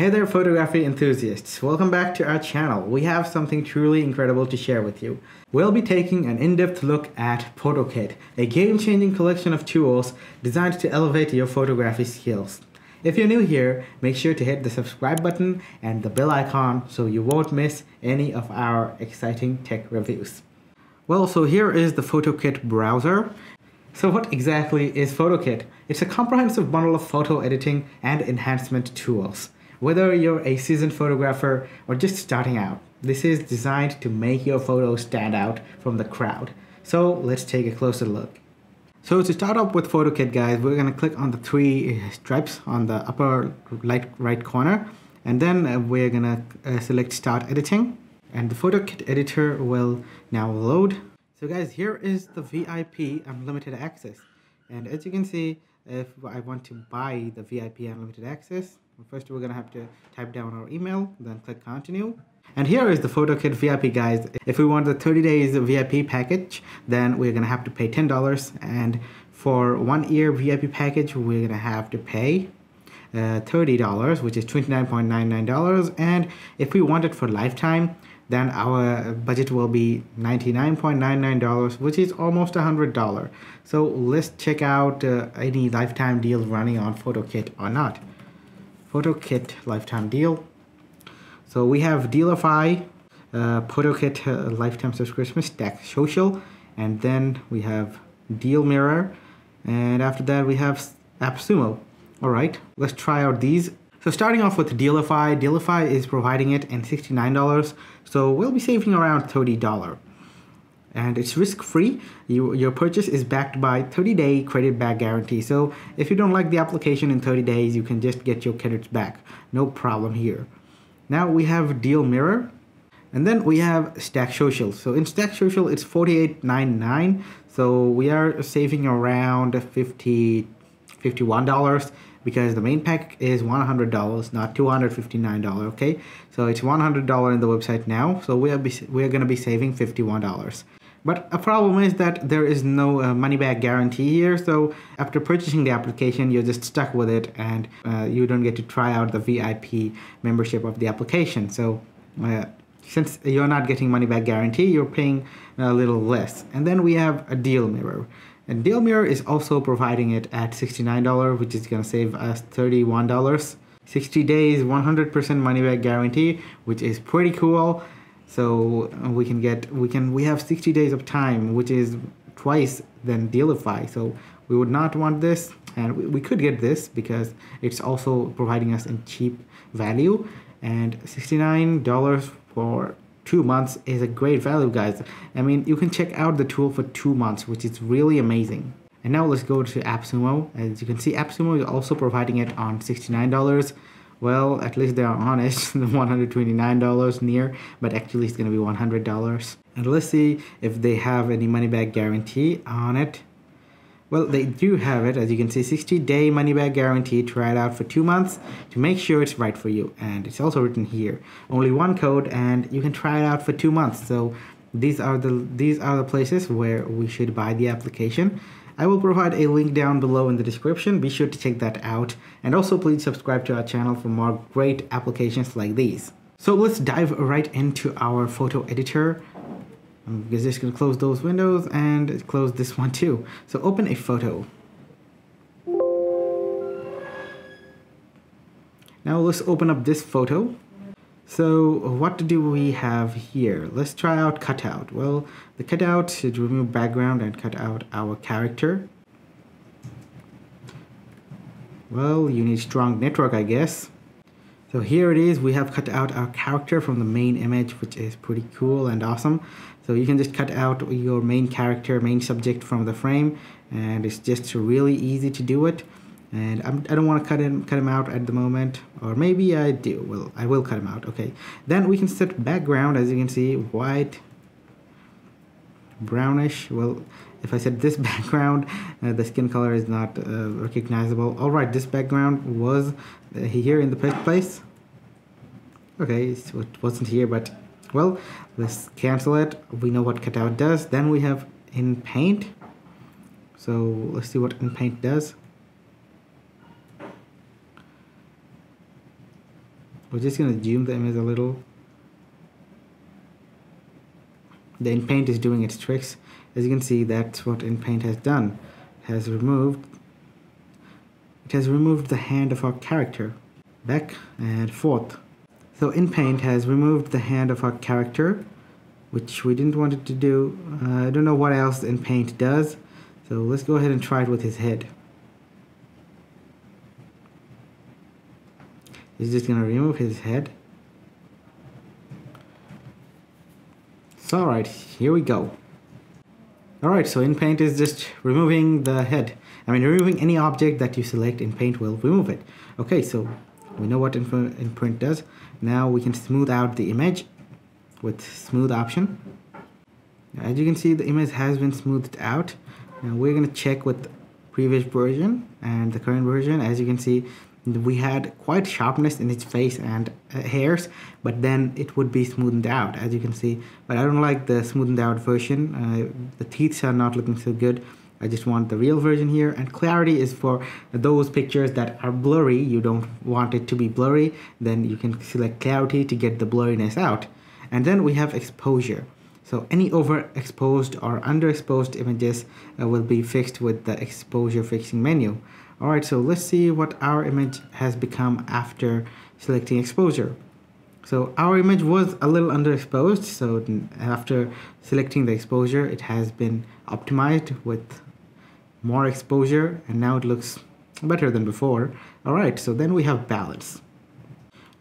Hey there photography enthusiasts, welcome back to our channel. We have something truly incredible to share with you. We'll be taking an in-depth look at Photokit, a game-changing collection of tools designed to elevate your photography skills. If you're new here, make sure to hit the subscribe button and the bell icon so you won't miss any of our exciting tech reviews. Well, so here is the Photokit browser. So what exactly is Photokit? It's a comprehensive bundle of photo editing and enhancement tools. Whether you're a seasoned photographer or just starting out, this is designed to make your photos stand out from the crowd. So let's take a closer look. So to start off with Photokit, guys, we're gonna click on the three stripes on the upper right corner, and then we're gonna select Start Editing, and the Photokit editor will now load. So guys, here is the VIP Unlimited Access. And as you can see, if I want to buy the VIP Unlimited Access, first we're gonna have to type down our email, then click continue. And here is the Photokit VIP, guys. If we want the 30 days VIP package, then we're gonna have to pay $10, and for 1 year VIP package we're gonna have to pay $30, which is $29.99. And if we want it for lifetime, then our budget will be $99.99, which is almost $100. So let's check out any lifetime deal running on Photokit or not. Photokit lifetime deal. So we have Dealify, Photokit lifetime subscription, Stack Social, and then we have Deal Mirror, and after that we have AppSumo. All right, let's try out these. So starting off with Dealify. Dealify is providing it in $69, so we'll be saving around $30. And it's risk-free. Your purchase is backed by 30-day credit back guarantee. So if you don't like the application in 30 days, you can just get your credits back. No problem here. Now we have Deal Mirror, and then we have Stack Social. So in Stack Social, it's $48.99. So we are saving around $51 because the main pack is $100, not $259. Okay, so it's $100 in the website now. So we are going to be saving $51. But a problem is that there is no money back guarantee here. So after purchasing the application, you're just stuck with it, and you don't get to try out the VIP membership of the application. So since you're not getting money back guarantee, you're paying a little less. And then we have a Deal Mirror. And Deal Mirror is also providing it at $69, which is going to save us $31. 60 days, 100% money back guarantee, which is pretty cool. So we have 60 days of time, which is twice than Dealify. So we would not want this, and we could get this because it's also providing us in cheap value. And $69 for 2 months is a great value, guys. I mean, you can check out the tool for 2 months, which is really amazing. And now let's go to AppSumo. As you can see, AppSumo is also providing it on $69. Well, at least they are honest. $129 near, but actually it's gonna be $100. And let's see if they have any money back guarantee on it. Well, they do have it. As you can see, 60-day money-back guarantee. Try it out for 2 months to make sure it's right for you. And it's also written here. Only one code, and you can try it out for 2 months. So these are the places where we should buy the application. I will provide a link down below in the description. Be sure to check that out. And also, please subscribe to our channel for more great applications like these. So let's dive right into our photo editor. I'm just going to close those windows and close this one too. So open a photo. Now let's open up this photo. So what do we have here? Let's try out cutout. Well, the cutout should remove background and cut out our character. Well, you need strong network, I guess. So here it is, we have cut out our character from the main image, which is pretty cool and awesome. So you can just cut out your main character, main subject from the frame, and it's just really easy to do it. And I don't want to cut him out at the moment, or maybe I do. Well, I will cut him out, okay. Then we can set background, as you can see, white, brownish. Well, if I set this background, the skin color is not recognizable. All right, this background was here in the first place. Okay, so it wasn't here, but well, let's cancel it. We know what cutout does. Then we have in paint. So let's see what in paint does. We're just going to zoom the image a little. The InPaint is doing its tricks. As you can see, that's what InPaint has done. It has removed the hand of our character. Back and forth. So InPaint has removed the hand of our character, which we didn't want it to do. I don't know what else InPaint does. So let's go ahead and try it with his head. He's just going to remove his head. So alright, here we go. Alright, so InPaint is just removing the head. I mean, removing any object that you select, InPaint will remove it. Okay, so we know what InPaint does. Now we can smooth out the image with smooth option. As you can see, the image has been smoothed out. Now we're going to check with previous version and the current version. As you can see, we had quite sharpness in his face and hairs, but then it would be smoothed out, as you can see. But I don't like the smoothed out version. The teeth are not looking so good. I just want the real version here. And clarity is for those pictures that are blurry. You don't want it to be blurry, then you can select clarity to get the blurriness out. And then we have exposure. So any overexposed or underexposed images will be fixed with the exposure fixing menu. Alright, so let's see what our image has become after selecting exposure. So our image was a little underexposed, so after selecting the exposure, it has been optimized with more exposure, and now it looks better than before. Alright, so then we have balance.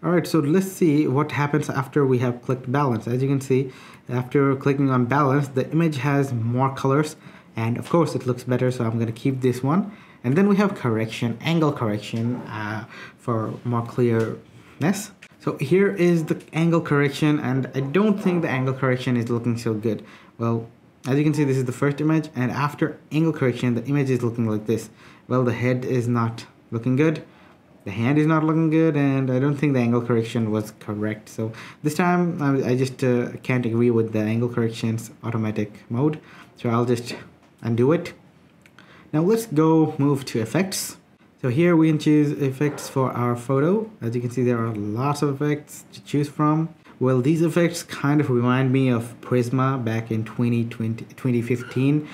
Alright, so let's see what happens after we have clicked balance. As you can see, after clicking on balance, the image has more colors, and of course it looks better, so I'm going to keep this one. And then we have correction, angle correction for more clearness. So here is the angle correction, and I don't think the angle correction is looking so good. Well, as you can see, this is the first image, and after angle correction, the image is looking like this. Well, the head is not looking good. The hand is not looking good, and I don't think the angle correction was correct. So this time I just can't agree with the angle corrections automatic mode, so I'll just undo it. Now let's go move to effects. So here we can choose effects for our photo. As you can see, there are lots of effects to choose from. Well, these effects kind of remind me of Prisma back in 2015.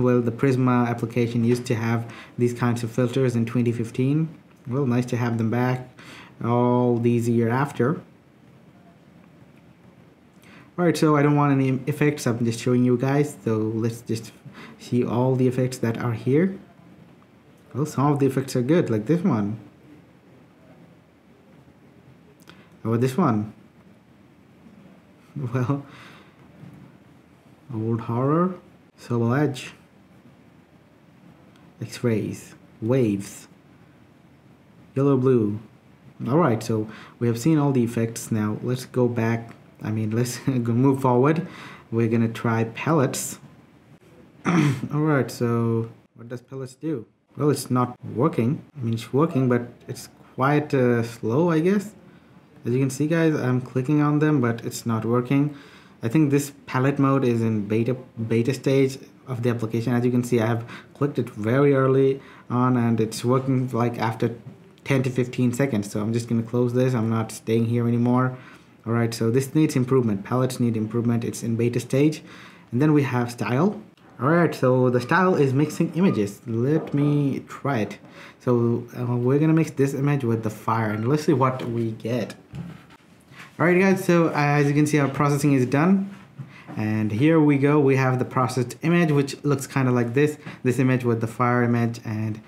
Well, the Prisma application used to have these kinds of filters in 2015. Well, nice to have them back all these years after. Alright, so I don't want any effects, I'm just showing you guys. So let's just see all the effects that are here. Well, some of the effects are good, like this one. Or this one. Well, old horror, solo edge, X-rays, waves, yellow blue. Alright, so we have seen all the effects. Now let's go back, let's move forward. We're gonna try palettes. Alright, so what does palettes do? Well, it's not working. I mean, it's working, but it's quite slow, I guess. As you can see, guys, I'm clicking on them, but it's not working. I think this palette mode is in beta stage of the application. As you can see, I have clicked it very early on, and it's working like after 10 to 15 seconds. So I'm just going to close this. I'm not staying here anymore. All right, so this needs improvement. Palettes need improvement. It's in beta stage. And then we have style. All right, so the style is mixing images. Let me try it. So we're going to mix this image with the fire, and let's see what we get. All right, guys, so as you can see, our processing is done. And here we go. We have the processed image, which looks kind of like this image with the fire image. And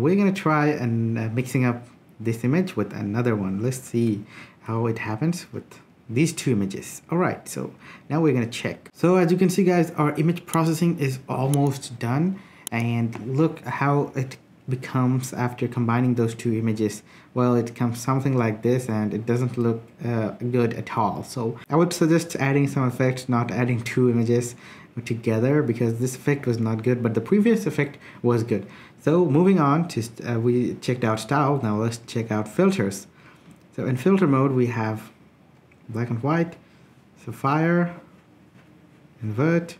we're going to try and mixing up this image with another one. Let's see how it happens with these two images. All right, so now we're going to check. So as you can see, guys, our image processing is almost done, and look how it becomes after combining those two images. Well, it comes something like this, and it doesn't look good at all. So I would suggest adding some effects, not adding two images together, because this effect was not good, but the previous effect was good. So moving on, we checked out style. Now let's check out filters. So in filter mode, we have black and white, sapphire, invert,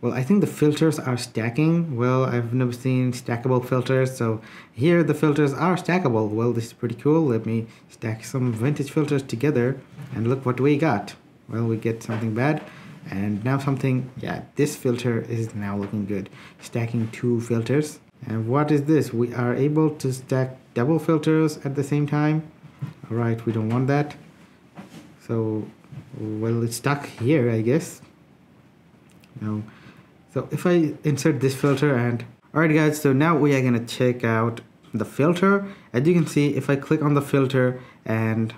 Well, I think the filters are stacking. Well, I've never seen stackable filters, so here the filters are stackable. Well, this is pretty cool. Let me stack some vintage filters together and look what we got. Well, we get something bad and now something, yeah, this filter is now looking good. Stacking two filters. And what is this? We are able to stack double filters at the same time. All right, we don't want that. So, well, it's stuck here, I guess. No. So if I insert this filter and... Alright guys, so now we are going to check out the filter. As you can see, if I click on the filter and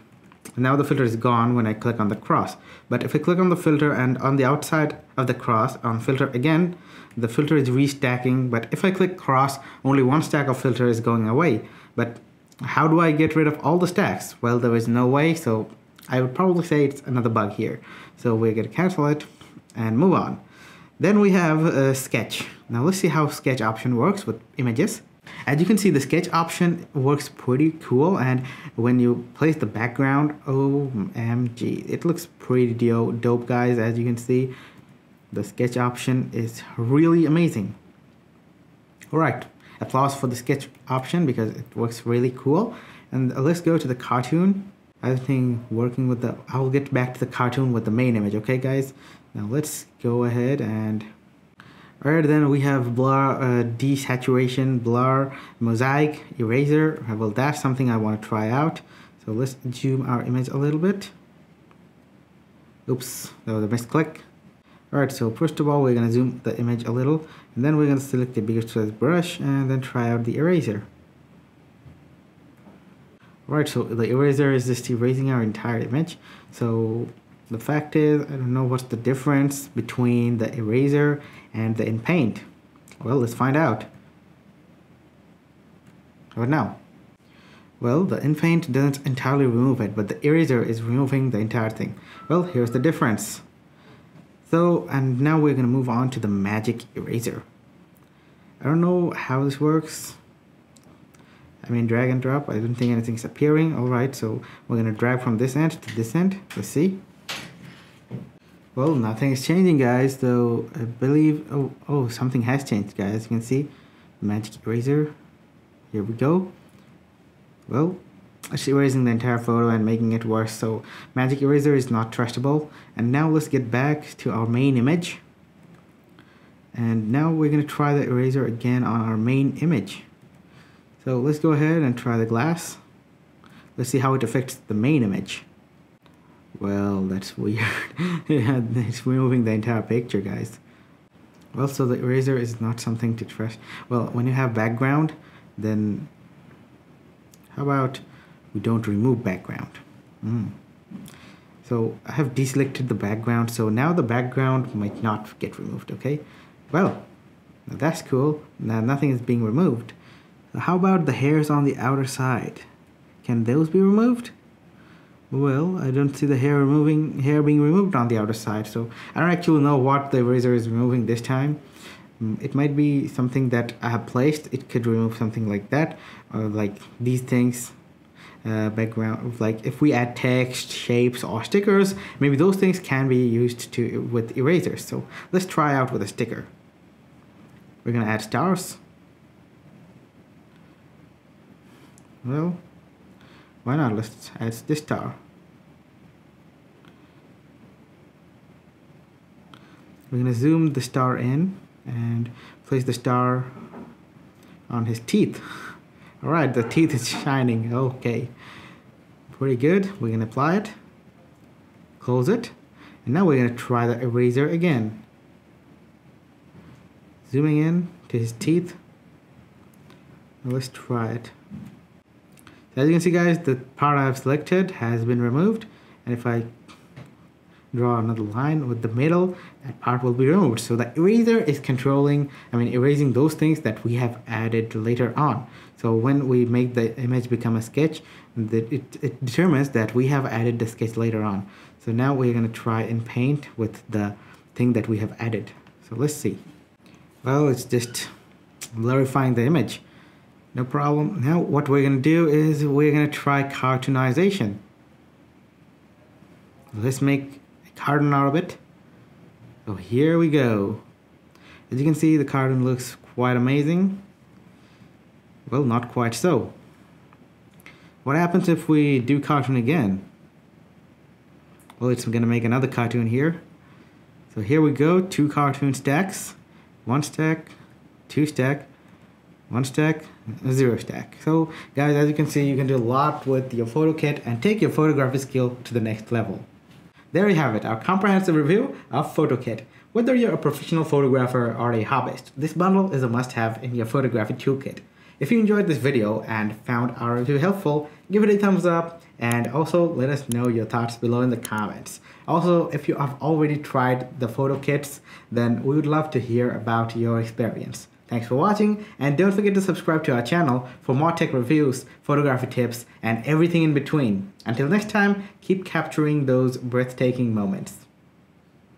now the filter is gone when I click on the cross. But if I click on the filter and on the outside of the cross, on filter again, the filter is restacking. But if I click cross, only one stack of filter is going away. But how do I get rid of all the stacks? Well, there is no way, so I would probably say it's another bug here. So we're going to cancel it and move on. Then we have sketch. Now let's see how sketch option works with images. As you can see, the sketch option works pretty cool, and when you place the background, OMG, it looks pretty dope guys. As you can see, the sketch option is really amazing. All right, applause for the sketch option because it works really cool. And let's go to the cartoon. I think working with the, I'll get back to the cartoon with the main image, okay guys? Now let's go ahead and... Alright, then we have blur, desaturation, blur, mosaic, eraser. Well, that's something I want to try out. So let's zoom our image a little bit. Oops, that was a misclick. Alright, so first of all, we're going to zoom the image a little. And then we're going to select the bigger size brush and then try out the eraser. Alright, so the eraser is just erasing our entire image. So the fact is, I don't know what's the difference between the eraser and the in-paint. Well, let's find out. Right now. Well, the in-paint doesn't entirely remove it, but the eraser is removing the entire thing. Well, here's the difference. So, and now we're going to move on to the magic eraser. I don't know how this works. I mean, drag and drop. I don't think anything's appearing. Alright, so we're going to drag from this end to this end. Let's see. Well, nothing is changing guys, though I believe something has changed guys. As you can see, magic eraser, here we go. Well, it's erasing the entire photo and making it worse, so magic eraser is not trustable. And now let's get back to our main image, and now we're going to try the eraser again on our main image. So let's go ahead and try the glass. Let's see how it affects the main image. Well, that's weird. Yeah, it's removing the entire picture, guys. Well, so the eraser is not something to trust. Well, when you have background, then how about we don't remove background? So I have deselected the background, so now the background might not get removed, okay? Well, that's cool. Now nothing is being removed. How about the hairs on the outer side? Can those be removed? Well, I don't see the hair being removed on the outer side, so I don't actually know what the eraser is removing this time. It might be something that I have placed. It could remove something like that, or like these things, background. Like if we add text, shapes, or stickers, maybe those things can be used to with erasers. So let's try out with a sticker. We're gonna add stars. Well, why not? Let's add this star. We're going to zoom the star in and place the star on his teeth. Alright, the teeth is shining. Okay. Pretty good. We're going to apply it. Close it. And now we're going to try the eraser again. Zooming in to his teeth. Now let's try it. As you can see guys, the part I've selected has been removed, and if I draw another line with the middle, that part will be removed. So the eraser is erasing those things that we have added later on. So when we make the image become a sketch, it determines that we have added the sketch later on. So now we're going to try and paint with the thing that we have added. So let's see. Well, it's just blurrifying the image. No problem. Now what we're going to do is we're going to try cartoonization. Let's make a cartoon out of it. So here we go. As you can see, the cartoon looks quite amazing. Well, not quite so. What happens if we do cartoon again? Well, it's going to make another cartoon here. So here we go, two cartoon stacks. One stack, two stack, one stack, zero stack. So guys, as you can see, you can do a lot with your Photokit and take your photography skill to the next level. There you have it, our comprehensive review of Photokit. Whether you're a professional photographer or a hobbyist, this bundle is a must-have in your photography toolkit. If you enjoyed this video and found our review helpful, give it a thumbs up and also let us know your thoughts below in the comments. Also, if you have already tried the Photokits, then we would love to hear about your experience. Thanks for watching, and don't forget to subscribe to our channel for more tech reviews, photography tips, and everything in between. Until next time, keep capturing those breathtaking moments.